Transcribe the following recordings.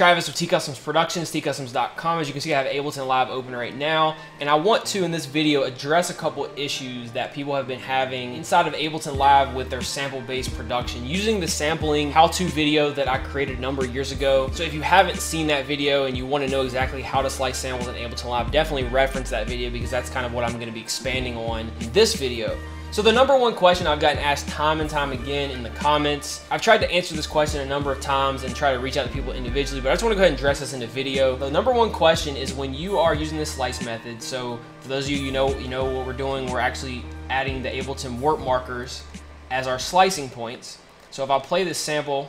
Travis with TCustomz Productionz, TCustomz.com. As you can see, I have Ableton Live open right now, and I want to, in this video, address a couple issues that people have been having inside of Ableton Live with their sample-based production, using the sampling how-to video that I created a number of years ago. So if you haven't seen that video and you want to know exactly how to slice samples in Ableton Live, definitely reference that video, because that's kind of what I'm going to be expanding on in this video. So the number one question I've gotten asked time and time again in the comments, I've tried to answer this question a number of times and try to reach out to people individually, but I just want to go ahead and address this in the video. The number one question is, when you are using this slice method, so for those of you you know what we're doing, we're actually adding the Ableton warp markers as our slicing points. So if I play this sample,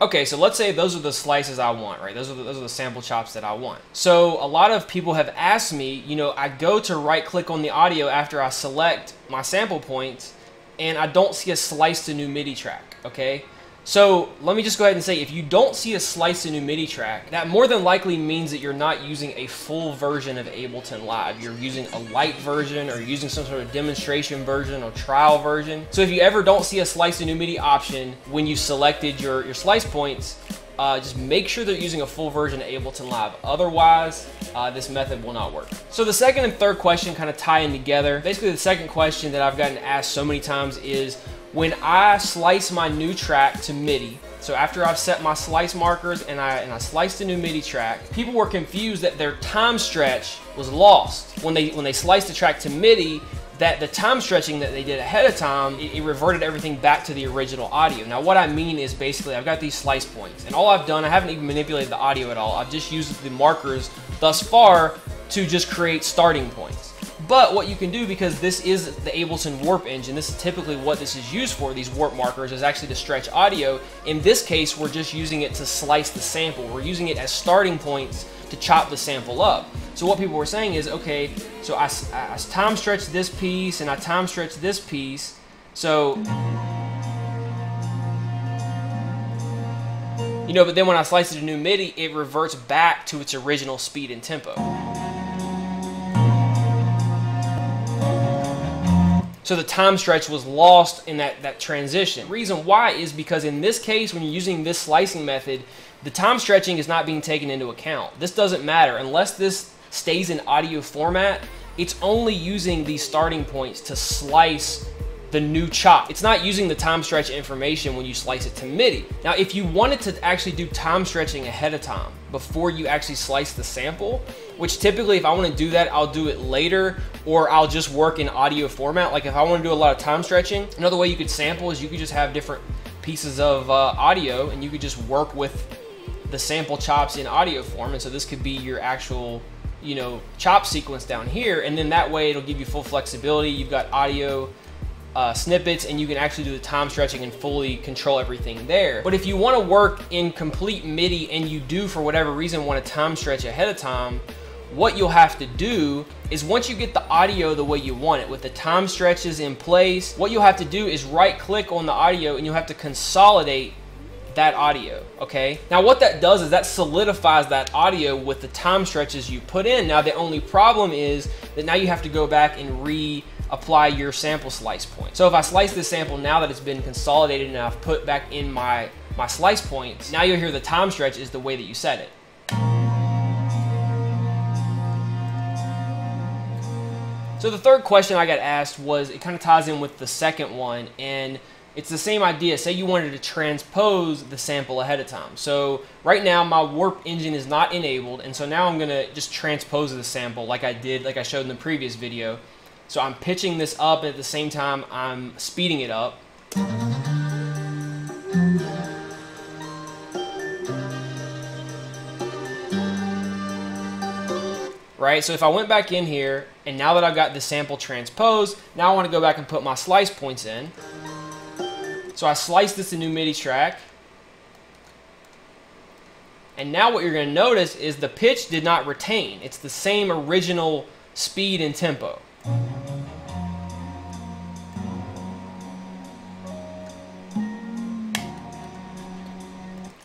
okay, so let's say those are the slices I want, right? Those are the sample chops that I want. So a lot of people have asked me, you know, I go to right click on the audio after I select my sample points, and I don't see a slice to new MIDI track, okay? So let me just go ahead and say, if you don't see a slice to new MIDI track, that more than likely means that you're not using a full version of Ableton Live. You're using a light version, or using some sort of demonstration version or trial version. So if you ever don't see a slice to new MIDI option when you selected your slice points, just make sure they're using a full version of Ableton Live. Otherwise, this method will not work. So the second and third question kind of tie in together. Basically, the second question that I've gotten asked so many times is, when I slice my new track to MIDI, so after I've set my slice markers and I sliced a new MIDI track, people were confused that their time stretch was lost. When they sliced the track to MIDI, that the time stretching that they did ahead of time, it reverted everything back to the original audio. Now what I mean is, basically I've got these slice points, and all I've done, I haven't even manipulated the audio at all. I've just used the markers thus far to just create starting points. But what you can do, because this is the Ableton warp engine, this is typically what this is used for, these warp markers, is actually to stretch audio. In this case, we're just using it to slice the sample. We're using it as starting points to chop the sample up. So what people were saying is, okay, so I time stretch this piece and I time stretch this piece, so, you know, but then when I slice it to new MIDI, it reverts back to its original speed and tempo. So the time stretch was lost in that transition. The reason why is because in this case, when you're using this slicing method, the time stretching is not being taken into account. This doesn't matter. Unless this stays in audio format, it's only using these starting points to slice the new chop. It's not using the time stretch information when you slice it to MIDI. Now, if you wanted to actually do time stretching ahead of time before you actually slice the sample, which typically if I want to do that, I'll do it later, or I'll just work in audio format. Like if I want to do a lot of time stretching, another way you could sample is you could just have different pieces of audio, and you could just work with the sample chops in audio form. And so this could be your actual, you know, chop sequence down here, and then that way it'll give you full flexibility. You've got audio snippets, and you can actually do the time stretching and fully control everything there. But if you want to work in complete MIDI, and you do for whatever reason want to time stretch ahead of time, what you'll have to do is, once you get the audio the way you want it with the time stretches in place, what you'll have to do is right click on the audio, and you'll have to consolidate that audio, okay? Now what that does is that solidifies that audio with the time stretches you put in. Now the only problem is that now you have to go back and reapply your sample slice point. So if I slice this sample now that it's been consolidated and I've put back in my slice points, now you'll hear the time stretch is the way that you set it. So the third question I got asked was, it kind of ties in with the second one, and it's the same idea. Say you wanted to transpose the sample ahead of time. So right now my warp engine is not enabled, and so now I'm gonna just transpose the sample like I showed in the previous video. So I'm pitching this up, and at the same time I'm speeding it up. Right, so if I went back in here, and now that I've got the sample transposed, now I want to go back and put my slice points in. So I sliced this to new MIDI track. And now what you're going to notice is the pitch did not retain. It's the same original speed and tempo.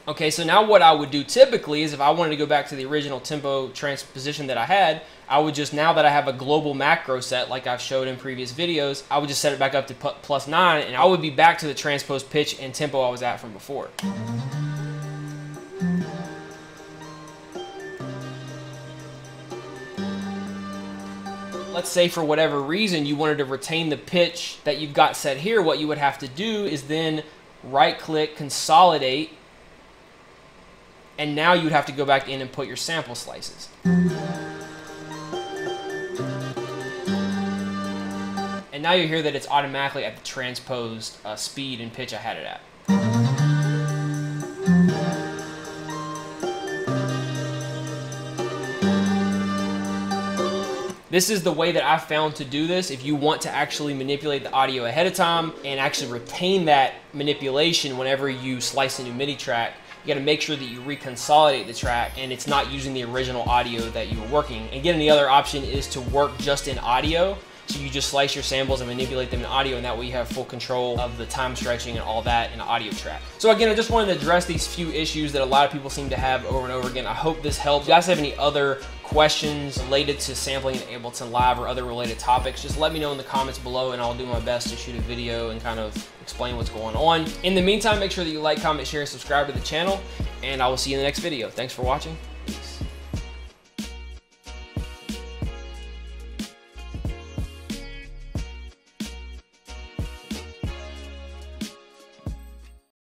Okay, so now what I would do typically is if I wanted to go back to the original tempo transposition that I had, I would just, now that I have a global macro set like I've showed in previous videos, I would just set it back up to +9 and I would be back to the transposed pitch and tempo I was at from before. Let's say for whatever reason you wanted to retain the pitch that you've got set here, what you would have to do is then right click, consolidate, and now you'd have to go back in and put your sample slices. And now you hear that it's automatically at the transposed speed and pitch I had it at. This is the way that I found to do this if you want to actually manipulate the audio ahead of time and actually retain that manipulation whenever you slice a new MIDI track. You gotta make sure that you reconsolidate the track and it's not using the original audio that you were working. Again, the other option is to work just in audio. So you just slice your samples and manipulate them in audio, and that way you have full control of the time stretching and all that in an audio track. So again, I just wanted to address these few issues that a lot of people seem to have over and over again. I hope this helps. If you guys have any other questions related to sampling in Ableton Live or other related topics, just let me know in the comments below and I'll do my best to shoot a video and kind of explain what's going on. In the meantime, make sure that you like, comment, share, and subscribe to the channel, and I will see you in the next video. Thanks for watching.